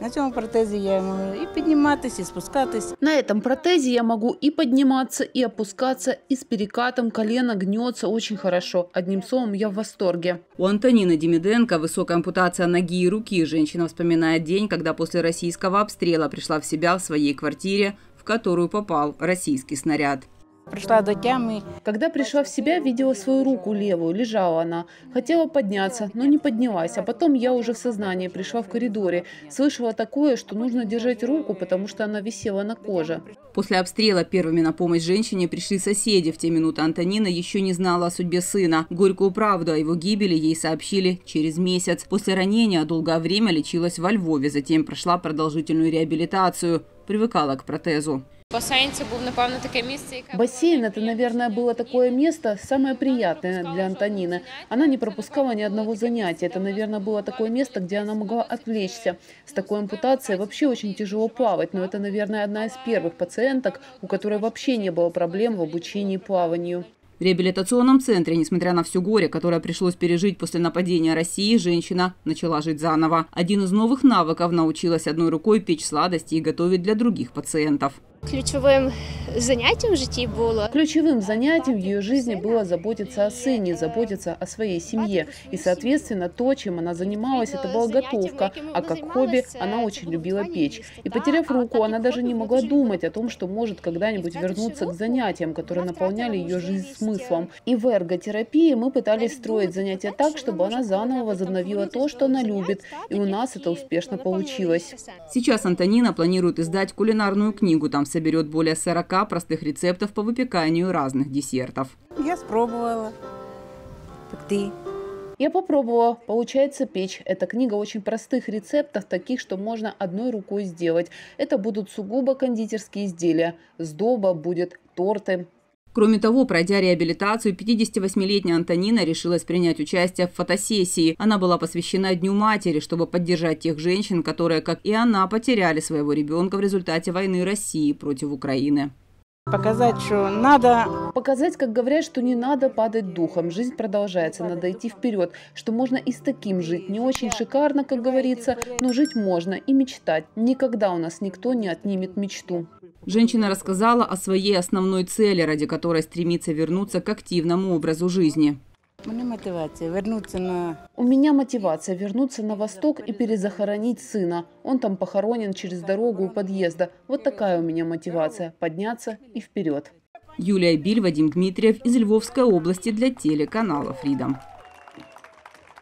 На этом протезе я могу и подниматься, и спускаться. На этом протезе я могу и подниматься, и опускаться, и с перекатом, колено гнется очень хорошо. Одним словом, я в восторге. У Антонины Демиденко высокая ампутация ноги и руки. Женщина вспоминает день, когда после российского обстрела пришла в себя в своей квартире, в которую попал российский снаряд. Пришла до темы. Когда пришла в себя, видела свою руку левую, лежала она. Хотела подняться, но не поднялась. А потом я уже в сознании, пришла в коридоре. Слышала такое, что нужно держать руку, потому что она висела на коже. После обстрела первыми на помощь женщине пришли соседи. В те минуты Антонина еще не знала о судьбе сына. Горькую правду о его гибели ей сообщили через месяц. После ранения долгое время лечилась во Львове. Затем прошла продолжительную реабилитацию. Привыкала к протезу. Бассейн – это, наверное, было такое место, самое приятное для Антонины. Она не пропускала ни одного занятия. Это, наверное, было такое место, где она могла отвлечься. С такой ампутацией вообще очень тяжело плавать, но это, наверное, одна из первых пациенток, у которой вообще не было проблем в обучении плаванию. В реабилитационном центре, несмотря на все горе, которое пришлось пережить после нападения России, женщина начала жить заново. Один из новых навыков – научилась одной рукой печь сладости и готовить для других пациентов. Ключевым занятием в ее жизни было заботиться о сыне, заботиться о своей семье. И, соответственно, то, чем она занималась, это была готовка, а как хобби она очень любила печь. И, потеряв руку, она даже не могла думать о том, что может когда-нибудь вернуться к занятиям, которые наполняли ее жизнь смыслом. И в эрготерапии мы пытались строить занятия так, чтобы она заново возобновила то, что она любит. И у нас это успешно получилось. Сейчас Антонина планирует издать кулинарную книгу. Там соберет более 40 простых рецептов по выпеканию разных десертов. Я спробовала. Так ты? Я попробовала. Получается печь. Это книга очень простых рецептов, таких, что можно одной рукой сделать. Это будут сугубо кондитерские изделия. Сдоба будет, торты. Кроме того, пройдя реабилитацию, 58-летняя Антонина решилась принять участие в фотосессии. Она была посвящена Дню матери, чтобы поддержать тех женщин, которые, как и она, потеряли своего ребенка в результате войны России против Украины. Показать, что надо. Показать, как говорят, что не надо падать духом. Жизнь продолжается, надо идти вперед, что можно и с таким жить. Не очень шикарно, как говорится, но жить можно и мечтать. Никогда у нас никто не отнимет мечту. Женщина рассказала о своей основной цели, ради которой стремится вернуться к активному образу жизни. У меня мотивация вернуться на Восток и перезахоронить сына. Он там похоронен через дорогу у подъезда. Вот такая у меня мотивация – подняться и вперед. Юлия Биль, Вадим Дмитриев из Львовской области для телеканала «Фридом».